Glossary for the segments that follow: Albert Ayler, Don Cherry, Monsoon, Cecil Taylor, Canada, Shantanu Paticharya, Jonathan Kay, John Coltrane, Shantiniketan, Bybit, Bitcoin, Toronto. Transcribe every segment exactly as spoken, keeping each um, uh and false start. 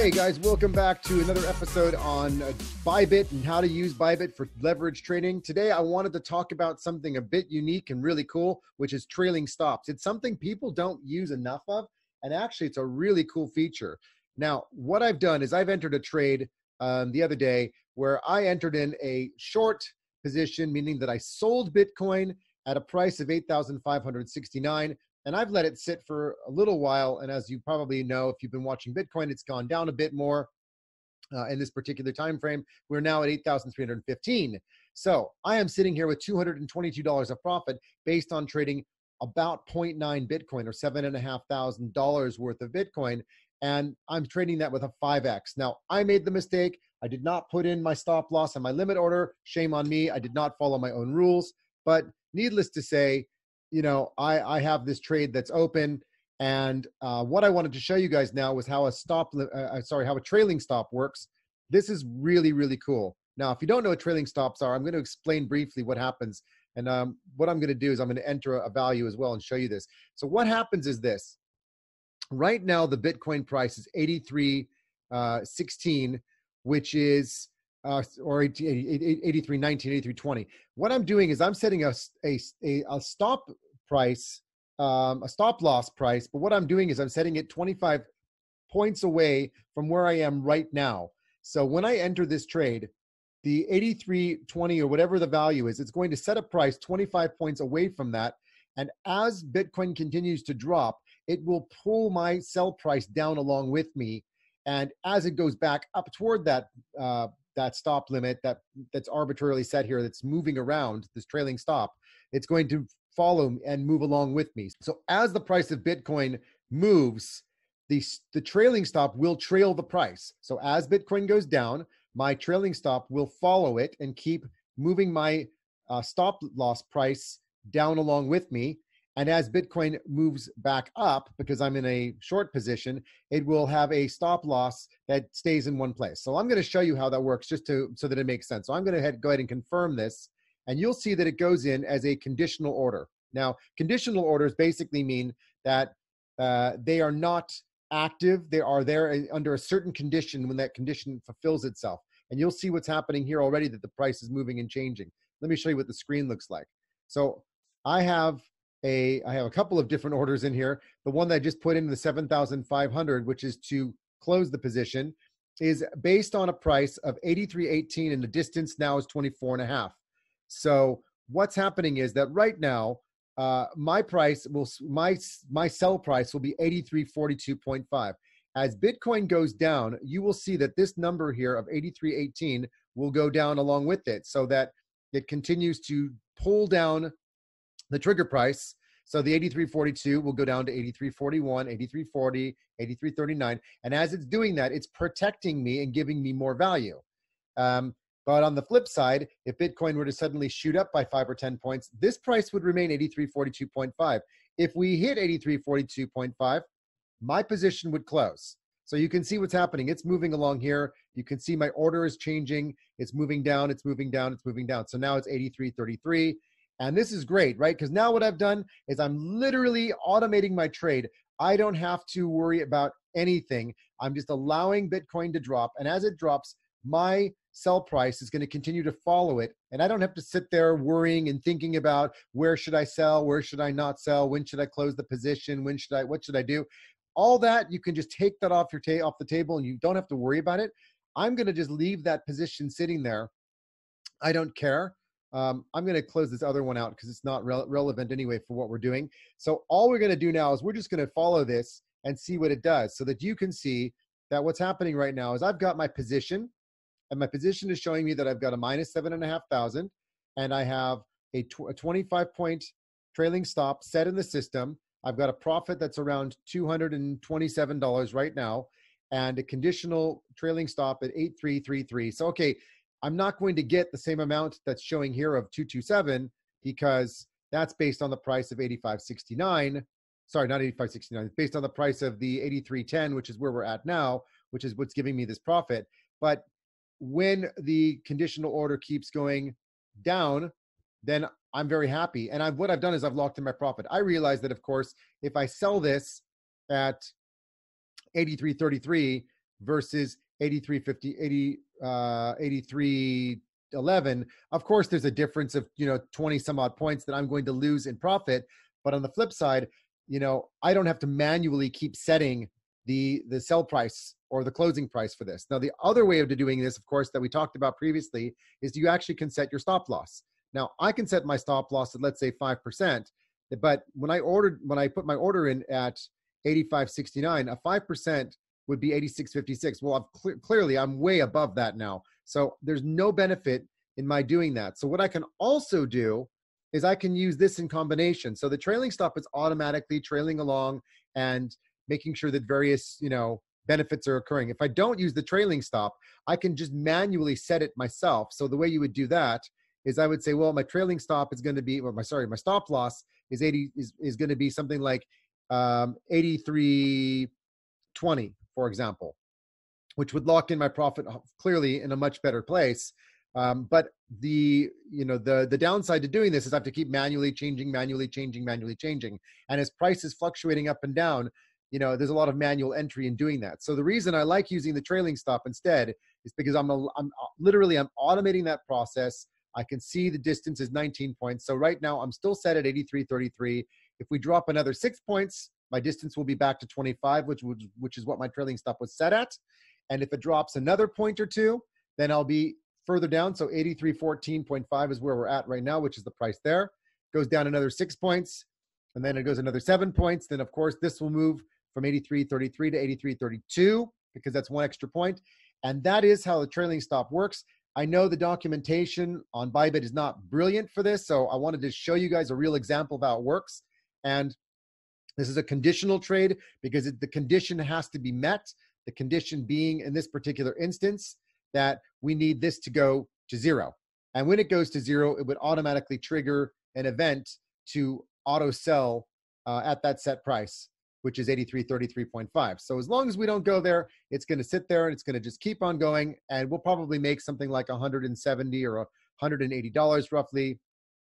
Hey guys, welcome back to another episode on uh, Bybit and how to use Bybit for leverage trading. Today I wanted to talk about something a bit unique and really cool, which is trailing stops. It's something people don't use enough of, and actually it's a really cool feature. Now, what I've done is I've entered a trade um, the other day where I entered in a short position, meaning that I sold Bitcoin at a price of eight thousand five hundred sixty-nine dollars. And I've let it sit for a little while, and as you probably know, if you've been watching Bitcoin, it's gone down a bit more uh, in this particular time frame. We're now at eight thousand three hundred fifteen dollars. So I am sitting here with two hundred twenty-two dollars of profit based on trading about zero point nine Bitcoin, or seven thousand five hundred dollars worth of Bitcoin, and I'm trading that with a five X. Now, I made the mistake. I did not put in my stop loss and my limit order. Shame on me. I did not follow my own rules, but needless to say, you know, I, I have this trade that's open, and uh, what I wanted to show you guys now was how a stop, uh, sorry, how a trailing stop works. This is really, really cool. Now, if you don't know what trailing stops are, I'm going to explain briefly what happens, and um, what I'm going to do is I'm going to enter a value as well and show you this. So what happens is this. Right now, the Bitcoin price is eighty-three sixteen, which is Uh, or eighty-three nineteen, eighty-three twenty. What I'm doing is I'm setting a, a, a stop price, um, a stop loss price, but what I'm doing is I'm setting it twenty-five points away from where I am right now. So when I enter this trade, the eighty-three twenty or whatever the value is, it's going to set a price twenty-five points away from that. And as Bitcoin continues to drop, it will pull my sell price down along with me. And as it goes back up toward that uh, that stop limit that that's arbitrarily set here, that's moving around this trailing stop, it's going to follow and move along with me. So as the price of Bitcoin moves, the, the trailing stop will trail the price. So as Bitcoin goes down, my trailing stop will follow it and keep moving my uh, stop loss price down along with me. And as Bitcoin moves back up, because I'm in a short position, it will have a stop loss that stays in one place. So I'm going to show you how that works just to so that it makes sense. So I'm going to head, go ahead and confirm this, and you'll see that it goes in as a conditional order. Now, conditional orders basically mean that uh, they are not active. They are there under a certain condition when that condition fulfills itself. And you'll see what's happening here already, that the price is moving and changing. Let me show you what the screen looks like. So I have... A, I have a couple of different orders in here. The one that I just put in, the seven thousand five hundred, which is to close the position, is based on a price of eighty-three eighteen, and the distance now is twenty-four and a half. So what's happening is that right now, uh, my price will, my, my sell price will be eighty-three forty-two point five. As Bitcoin goes down, you will see that this number here of eighty-three eighteen will go down along with it, so that it continues to pull down the trigger price. So the eighty-three forty-two will go down to eighty-three forty-one, eighty-three forty, eighty-three thirty-nine. And as it's doing that, it's protecting me and giving me more value. Um, but on the flip side, if Bitcoin were to suddenly shoot up by five or ten points, this price would remain eighty-three forty-two point five. If we hit eighty-three forty-two point five, my position would close. So you can see what's happening. It's moving along here. You can see my order is changing. It's moving down, it's moving down, it's moving down. So now it's eighty-three thirty-three. And this is great, right? Because now what I've done is I'm literally automating my trade. I don't have to worry about anything. I'm just allowing Bitcoin to drop. And as it drops, my sell price is going to continue to follow it. And I don't have to sit there worrying and thinking about where should I sell, where should I not sell, when should I close the position, when should I, what should I do? All that, you can just take that off your ta- off the table, and you don't have to worry about it. I'm going to just leave that position sitting there. I don't care. Um, I'm going to close this other one out because it's not re- relevant anyway for what we're doing. So all we're going to do now is we're just going to follow this and see what it does, so that you can see that what's happening right now is I've got my position, and my position is showing me that I've got a minus seven and a half thousand, and I have a, tw- a twenty-five point trailing stop set in the system. I've got a profit that's around two hundred twenty-seven dollars right now, and a conditional trailing stop at eighty-three thirty-three. So, okay, I'm not going to get the same amount that's showing here of two twenty-seven, because that's based on the price of eighty-five sixty-nine. Sorry, not eighty-five sixty-nine. It's based on the price of the eighty-three ten, which is where we're at now, which is what's giving me this profit. But when the conditional order keeps going down, then I'm very happy. And I've, what I've done is I've locked in my profit. I realize that, of course, if I sell this at eighty-three thirty-three, versus eighty-three fifty, eighty, uh, eighty-three eleven. Of course, there's a difference of, you know, twenty some odd points that I'm going to lose in profit. But on the flip side, you know, I don't have to manually keep setting the, the sell price or the closing price for this. Now, the other way of doing this, of course, that we talked about previously is you actually can set your stop loss. Now, I can set my stop loss at, let's say, five percent, but when I ordered, when I put my order in at eighty-five sixty-nine, a five percent would be eighty-six fifty-six. Well, I've cl- clearly, I'm way above that now. So there's no benefit in my doing that. So what I can also do is I can use this in combination. So the trailing stop is automatically trailing along and making sure that various, you know, benefits are occurring. If I don't use the trailing stop, I can just manually set it myself. So the way you would do that is I would say, well, my trailing stop is going to be, or my, sorry, my stop loss is eighty is, is going to be something like um, eighty-three twenty, for example, which would lock in my profit clearly in a much better place. Um, but the, you know, the, the downside to doing this is I have to keep manually changing, manually changing, manually changing. And as price is fluctuating up and down, you know, there's a lot of manual entry in doing that. So the reason I like using the trailing stop instead is because I'm, a, I'm literally, I'm automating that process. I can see the distance is nineteen points. So right now I'm still set at eighty-three thirty-three. If we drop another six points, my distance will be back to twenty-five, which would, which is what my trailing stop was set at. And if it drops another point or two, then I'll be further down. So eighty-three fourteen point five is where we're at right now, which is the price there. Goes down another six points, and then it goes another seven points. Then of course this will move from eighty-three thirty-three to eighty-three thirty-two because that's one extra point. And that is how the trailing stop works. I know the documentation on Bybit is not brilliant for this, so I wanted to show you guys a real example of how it works. And this is a conditional trade because it, the condition has to be met, the condition being in this particular instance that we need this to go to zero. And when it goes to zero, it would automatically trigger an event to auto sell uh, at that set price, which is eighty-three thirty-three point five. So as long as we don't go there, it's going to sit there and it's going to just keep on going. And we'll probably make something like one hundred seventy dollars or one hundred eighty dollars roughly.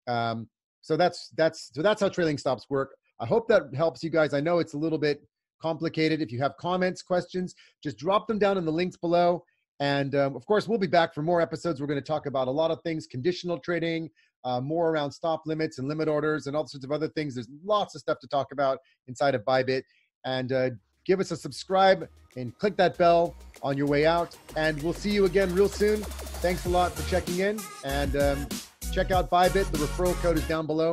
Um, so that's that's so that's how trailing stops work. I hope that helps you guys. I know it's a little bit complicated. If you have comments, questions, just drop them down in the links below. And um, of course, we'll be back for more episodes. We're going to talk about a lot of things, conditional trading, uh, more around stop limits and limit orders and all sorts of other things. There's lots of stuff to talk about inside of Bybit. And uh, give us a subscribe and click that bell on your way out. And we'll see you again real soon. Thanks a lot for checking in. And um, check out Bybit. The referral code is down below.